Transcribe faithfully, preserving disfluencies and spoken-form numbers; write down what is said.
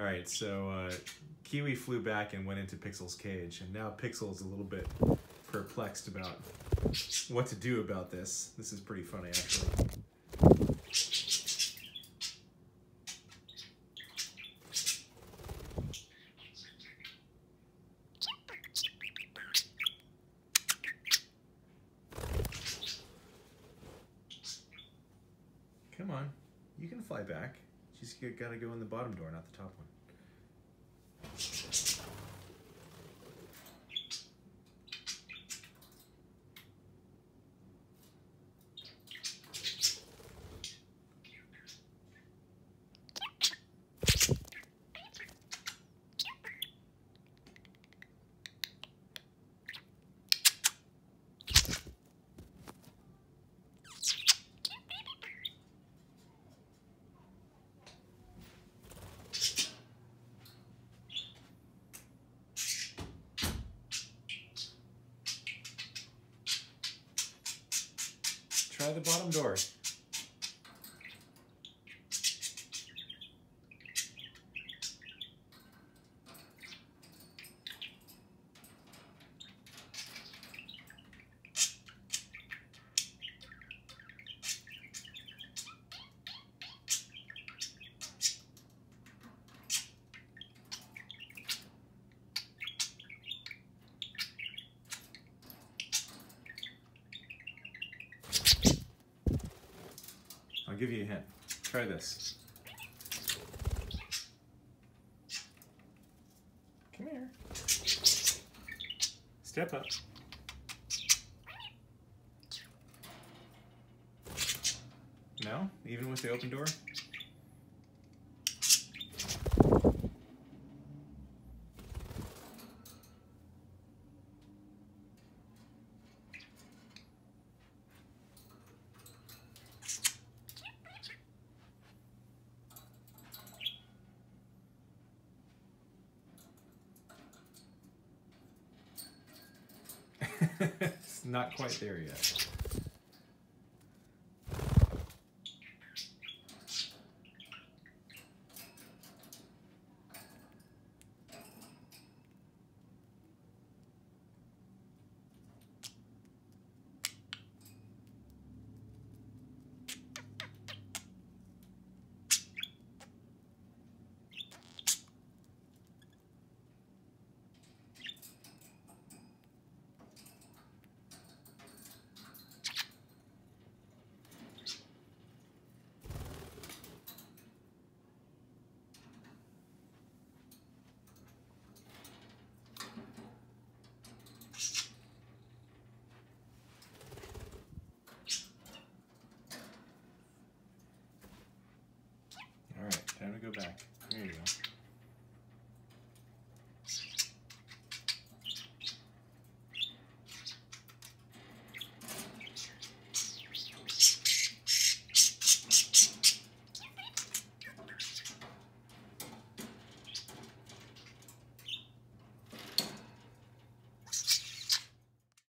All right, so uh, Kiwi flew back and went into Pixel's cage, and now Pixel's a little bit perplexed about what to do about this. This is pretty funny, actually. Come on, you can fly back. She's gotta go in the bottom door, not the top one. Try the bottom door. I'll give you a hint. Try this. Come here. Step up. No? Even with the open door? It's not quite there yet. Time to go back. There you go.